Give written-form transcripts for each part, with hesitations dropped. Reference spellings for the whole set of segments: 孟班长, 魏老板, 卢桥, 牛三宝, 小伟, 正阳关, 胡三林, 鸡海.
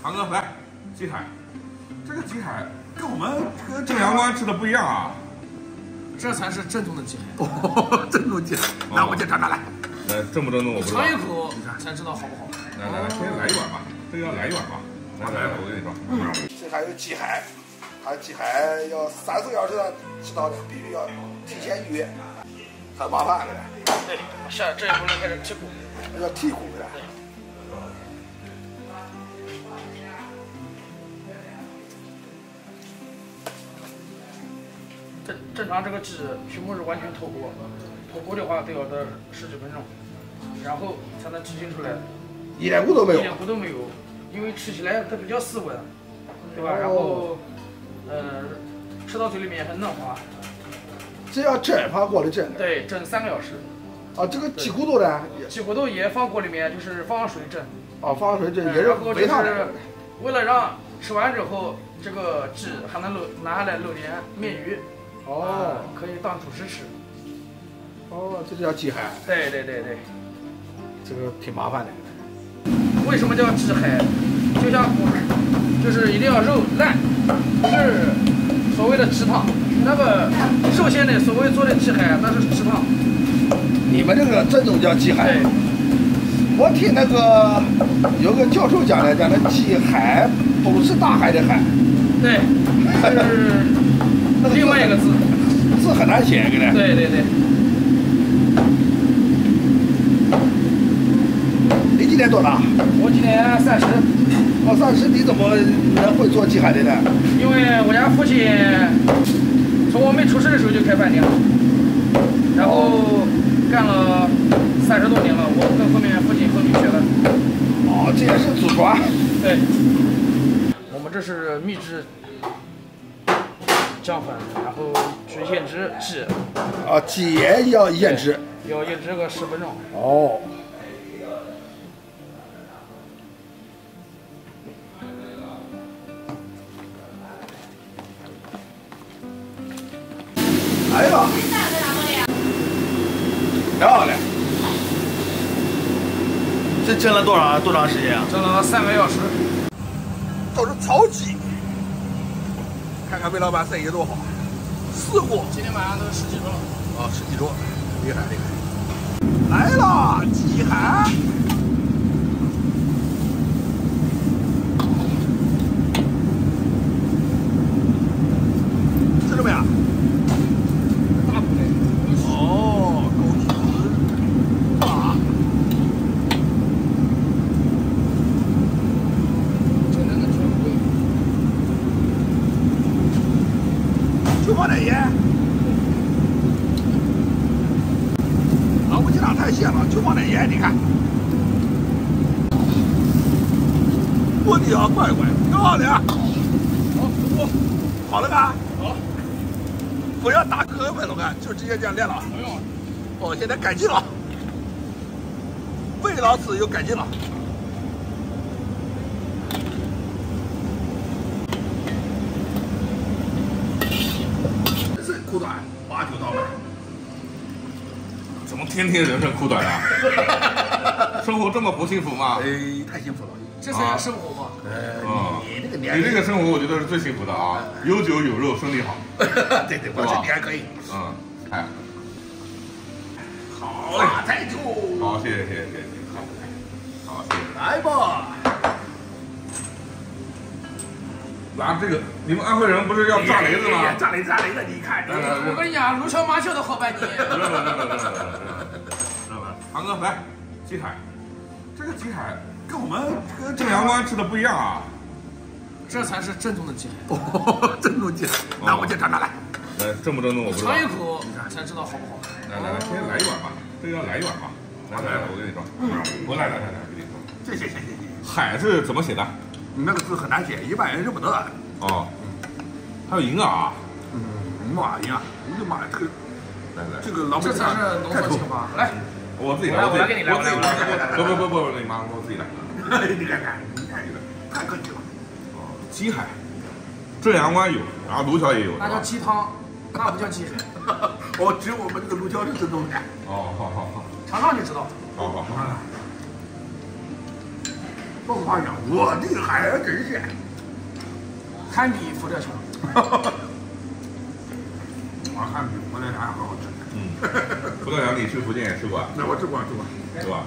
航哥来，鸡腿，这个鸡腿跟我们这个正阳关吃的不一样啊，这才是正宗的鸡腿。哦，正宗鸡腿，那我就尝尝来。来，正不正宗我不知道。尝一口才知道好不好。来来来，先来一碗吧，这个要来一碗吧。来，我跟你说，这还有鸡海，还有鸡海要3、4个小时吃到，必须要提前预约，很麻烦的。 对，下这一步就开始剔骨，要剔骨的。正常这个鸡屏幕是完全脱骨，脱骨的话都要到10几分钟，然后才能提取出来。一点骨都没有。一点骨都没有，因为吃起来它比较斯文，对吧？然后，吃到嘴里面也很嫩滑。这要整盘锅里整的。对，整3个小时。 啊，这个鸡骨头呢？鸡骨头也放锅里面，就是放水蒸。哦，放水蒸也是肥汤。为了让吃完之后这个鸡还能拿下来露点面鱼，哦，可以当主食吃。哦，这叫鸡海。对对对对，这个挺麻烦的。为什么叫鸡海？就像我们，就是一定要肉烂，是所谓的鸡汤。那个寿县的所谓做的鸡海，那是鸡汤。 你们这个正宗叫鸡海，我听那个有个教授讲的，讲的鸡海不是大海的海，对，是另外一个字，字很难写，对不对？对对对。你今年多大？我今年30。我30，你怎么能会做鸡海的呢？因为我家父亲从我没出生的时候就开饭店了，然后。 干了30多年了，我跟后面父亲后面学的。哦，这也是祖传。对，我们这是秘制酱粉，然后去腌制鸡。啊，鸡也要腌制。要腌制个10分钟。哦。哎呀！ 漂亮！这蒸了多长时间啊？蒸了3个小时。这是草鸡，看看魏老板生意多好，4锅。今天晚上都10几桌了。哦，10几桌，厉害厉害！来了，鸡海。吃了没有？ 哦，现在改进了，魏老师又改进了。人生苦短，8、9道吧。怎么天天人生苦短啊？生活这么不幸福吗？哎，太幸福了，这才是生活嘛。你这个生活我觉得是最幸福的啊，有酒有肉，身体好。对对，我这你还可以。嗯，哎。 好啦，太久。好，谢谢谢谢谢谢。好，谢谢。来吧。拿这个，你们安徽人不是要炸雷子吗？炸雷子，你看。我跟你讲，卢桥麻雀都好半天。来，航哥来，鸡腿，这个鸡腿跟我们这个正阳关吃的不一样啊。这才是正宗的鸡腿。哦，正宗鸡腿，那我就尝尝来。 正不正宗我不知道。尝一口才知道好不好。来来来，先来一碗吧，这个要来一碗吧。来来，我跟你说，我来，给你说。谢谢。海是怎么写的？你那个字很难写，一般人认不得。哦。还有银啊。嗯，妈呀，我的妈呀，这个，来来，这个老板娘太土了。来，我自己来，我来给你来，我来。不，你妈，我自己来。你看看，太客气了。哦，鸡海，正阳关有，然后卢桥也有。那叫鸡汤。 那不叫鸡腿，哦，只有我们这个卢桥是正宗的。哦，好，尝尝就知道。好。孟班长，我的孩子呀，堪比福特车。我看比福特啥好好吃。嗯，福特啥你去福建也吃过？那我吃过，吃过，是吧？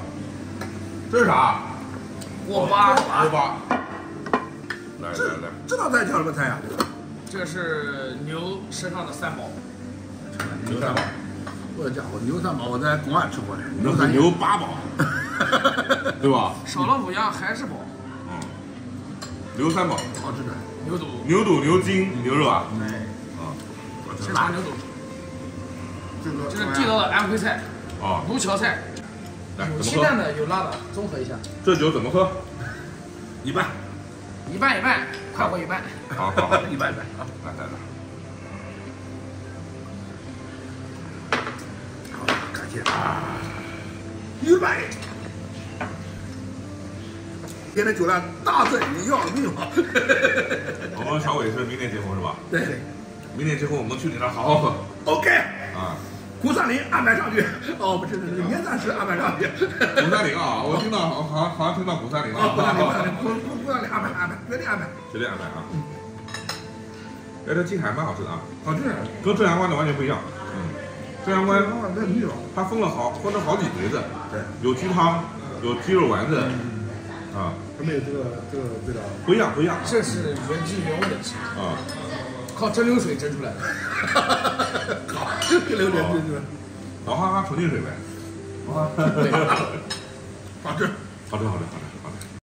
这是啥？锅巴。锅巴。来，这道菜叫什么菜呀？这是牛身上的三宝。牛三宝。我家伙，牛三宝我在国外吃过的。那是牛八宝。 对吧？少了五样还是宝。嗯，牛三宝，好吃的。牛肚、牛肚、牛筋、牛肉啊。对。啊，先尝牛肚。这是地道的安徽菜。啊。卢桥菜。有清淡的，有辣的，综合一下。这酒怎么喝？一半。一半一半，快活一半。好，一半一半啊！来。好，感谢啊！一半。 今天酒量大振，你要了命吗？我跟小伟是明年结婚是吧？对，明年结婚我们去你那好好喝。OK 啊，胡三林安排上去。哦，不是，年三十安排上去。胡三林啊，我听到好像听到胡三林了。胡三林安排，绝对安排啊！哎，这近海蛮好吃的啊，好吃，跟正阳关的完全不一样。嗯，正阳关它分了分了好几碟子，对，有鸡汤，有鸡肉丸子。 啊，它没有这个味道，不一样。这是原汁原味的吃啊，靠蒸馏水蒸出来的，靠蒸馏水蒸出来，老哈哈纯净水呗，啊，好吃，好吃。